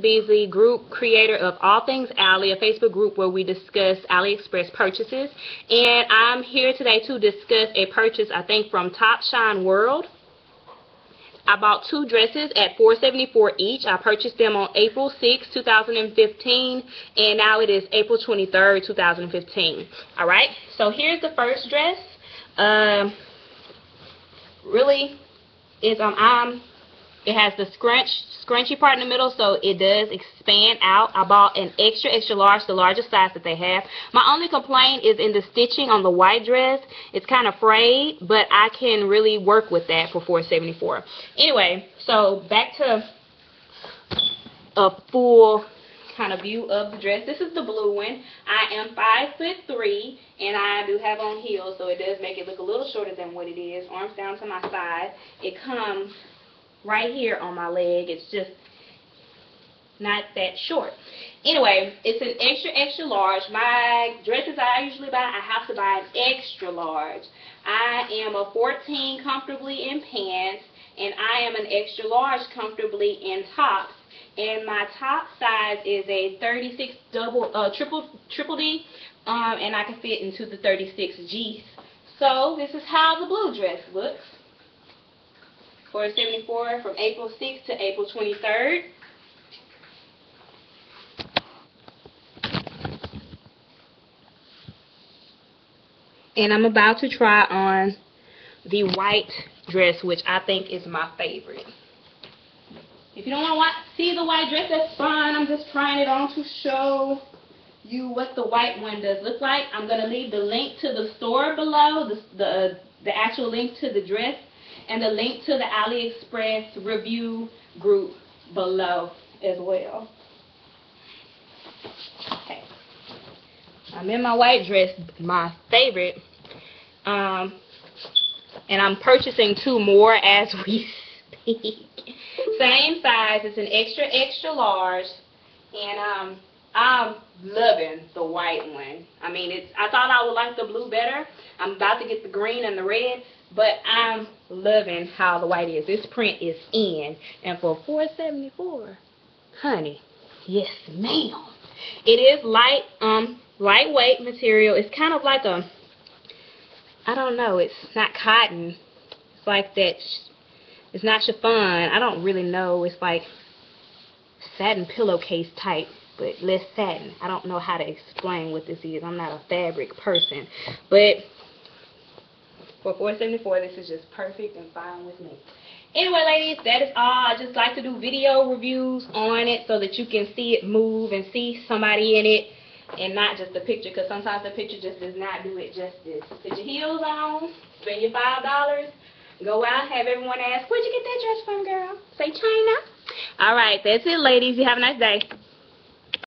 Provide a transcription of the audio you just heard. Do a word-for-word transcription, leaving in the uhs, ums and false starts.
Beasley, group creator of All Things Alley, a Facebook group where we discuss AliExpress purchases. And I'm here today to discuss a purchase, I think, from Topshine World. I bought two dresses at four seventy-four each. I purchased them on April sixth, two thousand fifteen, and now it is April twenty-third, two thousand fifteen. All right, so here's the first dress. Um, really, it's um, I'm. It has the scrunch, scrunchy part in the middle, so it does expand out. I bought an extra, extra large, the largest size that they have. My only complaint is in the stitching on the white dress. It's kind of frayed, but I can really work with that for four seventy-four. Anyway, so back to a full kind of view of the dress. This is the blue one. I am five foot three, and I do have on heels, so it does make it look a little shorter than what it is. Arms down to my side. It comes right here on my leg. It's just not that short. Anyway, it's an extra, extra large. My dresses I usually buy, I have to buy an extra large. I am a fourteen comfortably in pants, and I am an extra large comfortably in tops. And my top size is a thirty-six double, uh, triple, triple D, um, and I can fit into the thirty-six G. So this is how the blue dress looks. four seventy-four from April sixth to April twenty-third. And I'm about to try on the white dress, which I think is my favorite. If you don't want to see the white dress, that's fine. I'm just trying it on to show you what the white one does look like. I'm going to leave the link to the store below, the, the, the actual link to the dress, and the link to the AliExpress review group below as well. Okay. I'm in my white dress, my favorite. Um, and I'm purchasing two more as we speak. Same size. It's an extra, extra large. And um, I'm loving the white one. I mean, it's. I thought I would like the blue better. I'm about to get the green and the red, but I'm loving how the white is. This print is in, and for four seventy-four, honey, yes ma'am. It is light, um, lightweight material. It's kind of like a, I don't know. It's not cotton. It's like that. It's not chiffon. I don't really know. It's like satin pillowcase type, but less satin. I don't know how to explain what this is. I'm not a fabric person, but for four seventy-four, this is just perfect and fine with me. Anyway, ladies, that is all. I just like to do video reviews on it so that you can see it move and see somebody in it and not just the picture, because sometimes the picture just does not do it justice. Put your heels on, spend your five dollars, go out, have everyone ask, where'd you get that dress from, girl? Say China. All right, that's it, ladies. You have a nice day.